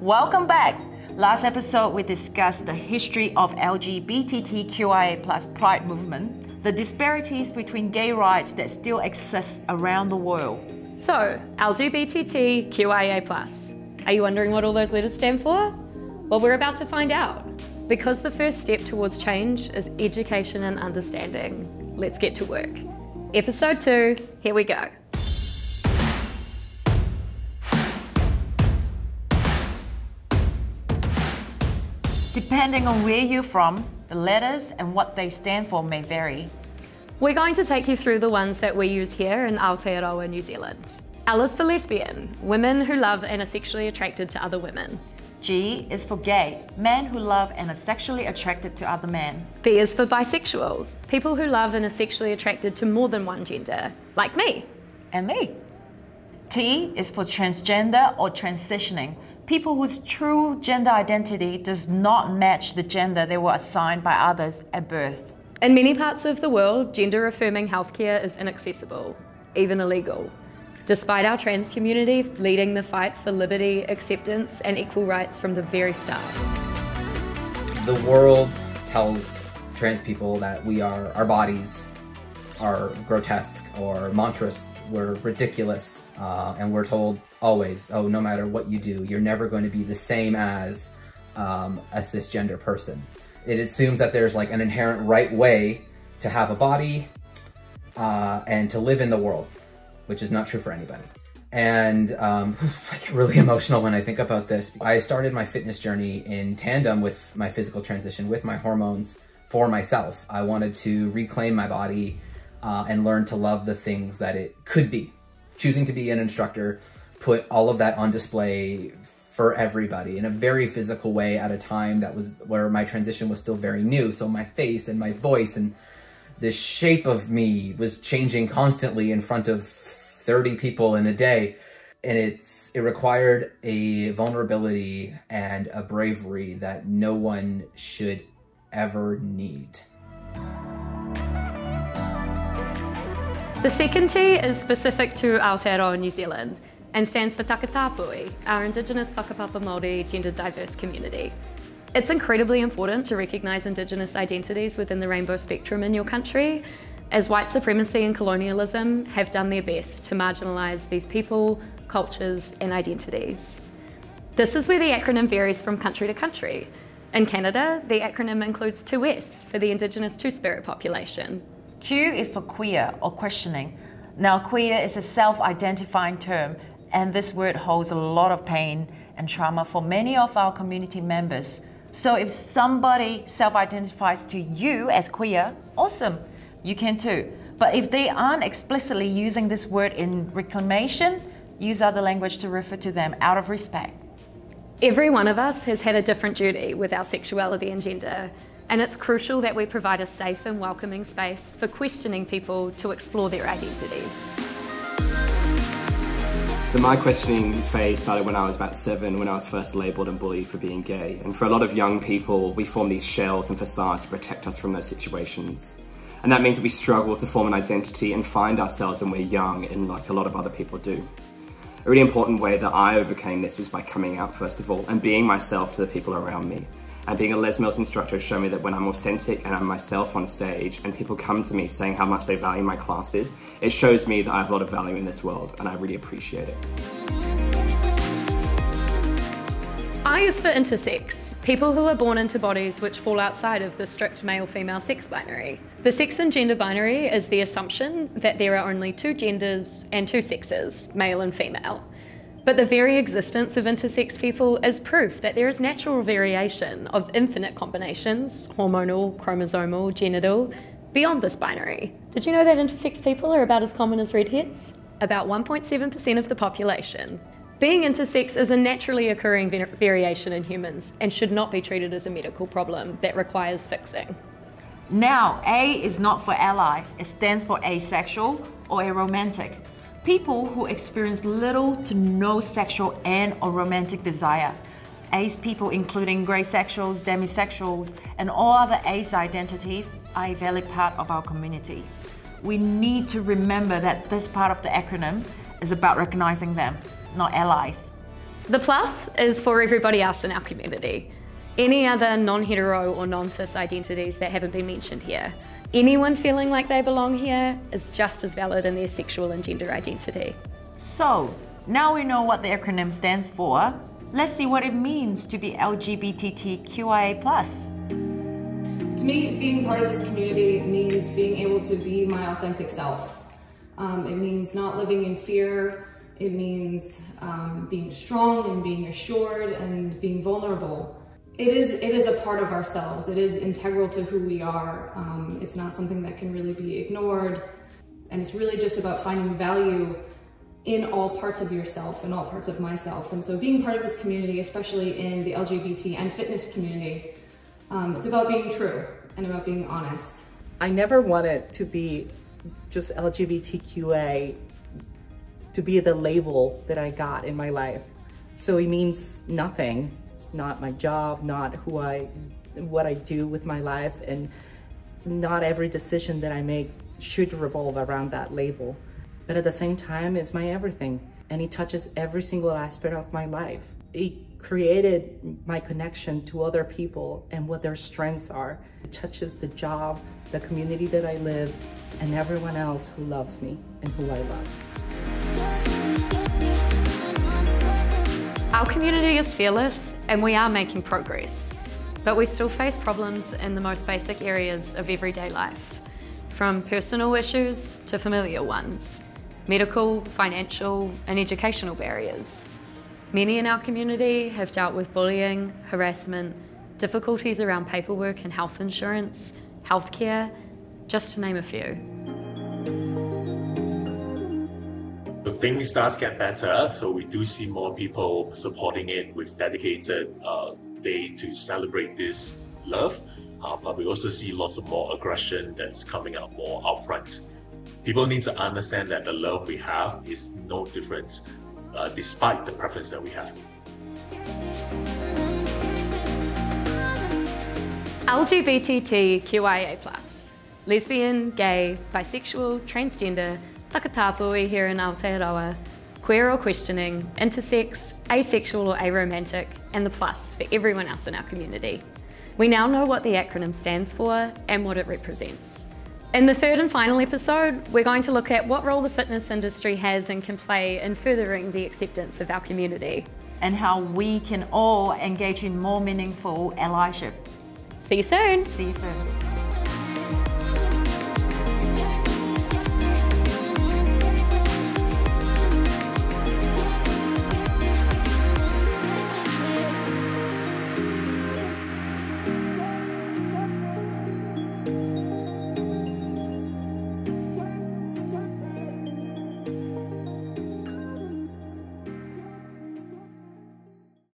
Welcome back! Last episode we discussed the history of LGBTQIA+ pride movement, the disparities between gay rights that still exist around the world. So, LGBTQIA+. Are you wondering what all those letters stand for? Well, we're about to find out, because the first step towards change is education and understanding. Let's get to work. Episode 2, here we go. Depending on where you're from, the letters and what they stand for may vary. We're going to take you through the ones that we use here in Aotearoa, New Zealand. L is for lesbian, women who love and are sexually attracted to other women. G is for gay, men who love and are sexually attracted to other men. B is for bisexual, people who love and are sexually attracted to more than one gender, like me. And me. T is for transgender or transitioning, people whose true gender identity does not match the gender they were assigned by others at birth. In many parts of the world, gender-affirming healthcare is inaccessible, even illegal, despite our trans community leading the fight for liberty, acceptance, and equal rights from the very start. The world tells trans people that our bodies are grotesque or monstrous, we're ridiculous, and we're told always, oh, no matter what you do, you're never going to be the same as a cisgender person. It assumes that there's like an inherent right way to have a body and to live in the world, which is not true for anybody. And I get really emotional when I think about this. I started my fitness journey in tandem with my physical transition, with my hormones, for myself. I wanted to reclaim my body and learn to love the things that it could be. Choosing to be an instructor put all of that on display for everybody in a very physical way at a time that was where my transition was still very new. So my face and my voice and the shape of me was changing constantly in front of 30 people in a day. And it required a vulnerability and a bravery that no one should ever need. The second T is specific to Aotearoa, New Zealand, and stands for Takatāpui, our Indigenous Whakapapa Māori gender diverse community. It's incredibly important to recognise Indigenous identities within the rainbow spectrum in your country, as white supremacy and colonialism have done their best to marginalise these people, cultures and identities. This is where the acronym varies from country to country. In Canada, the acronym includes 2S for the Indigenous Two-Spirit population. Q is for queer or questioning. Now, queer is a self-identifying term, and this word holds a lot of pain and trauma for many of our community members. So if somebody self-identifies to you as queer, awesome, you can too. But if they aren't explicitly using this word in reclamation, use other language to refer to them out of respect. Every one of us has had a different duty with our sexuality and gender, and it's crucial that we provide a safe and welcoming space for questioning people to explore their identities. So my questioning phase started when I was about 7, when I was first labelled and bullied for being gay. And for a lot of young people, we form these shells and facades to protect us from those situations. And that means we struggle to form an identity and find ourselves when we're young, and like a lot of other people do. A really important way that I overcame this was by coming out first of all and being myself to the people around me. And being a Les Mills instructor has shown me that when I'm authentic and I'm myself on stage and people come to me saying how much they value my classes, it shows me that I have a lot of value in this world and I really appreciate it. I is for intersex, people who are born into bodies which fall outside of the strict male-female sex binary. The sex and gender binary is the assumption that there are only two genders and two sexes, male and female. But the very existence of intersex people is proof that there is natural variation of infinite combinations, hormonal, chromosomal, genital, beyond this binary. Did you know that intersex people are about as common as redheads? About 1.7% of the population. Being intersex is a naturally occurring variation in humans and should not be treated as a medical problem that requires fixing. Now, A is not for ally. It stands for asexual or aromantic. People who experience little to no sexual and or romantic desire. Ace people, including greysexuals, demisexuals, and all other ace identities, are a valid part of our community. We need to remember that this part of the acronym is about recognizing them, not allies. The plus is for everybody else in our community. Any other non-hetero or non-cis identities that haven't been mentioned here. Anyone feeling like they belong here is just as valid in their sexual and gender identity. So, now we know what the acronym stands for. Let's see what it means to be LGBTQIA+. To me, being part of this community means being able to be my authentic self. It means not living in fear. It means being strong and being assured and being vulnerable. It is a part of ourselves. It is integral to who we are. It's not something that can really be ignored. And it's really just about finding value in all parts of yourself and all parts of myself. And so being part of this community, especially in the LGBT and fitness community, it's about being true and about being honest. I never wanted to be just LGBTQA, to be the label that I got in my life. So it means nothing, not my job, not what I do with my life, and not every decision that I make should revolve around that label. But at the same time, it's my everything, and it touches every single aspect of my life. It created my connection to other people and what their strengths are. It touches the job, the community that I live, and everyone else who loves me and who I love. Our community is fearless and we are making progress, but we still face problems in the most basic areas of everyday life, from personal issues to familiar ones, medical, financial, and educational barriers. Many in our community have dealt with bullying, harassment, difficulties around paperwork and health insurance, healthcare, just to name a few. The things does get better, so we do see more people supporting it with dedicated day to celebrate this love, but we also see lots of more aggression that's coming out more upfront. People need to understand that the love we have is no different. Despite the preference that we have. LGBTQIA+, lesbian, gay, bisexual, transgender, Takatāpui here in Aotearoa, queer or questioning, intersex, asexual or aromantic, and the plus for everyone else in our community. We now know what the acronym stands for and what it represents. In the third and final episode, we're going to look at what role the fitness industry has and can play in furthering the acceptance of our community. And how we can all engage in more meaningful allyship. See you soon. See you soon.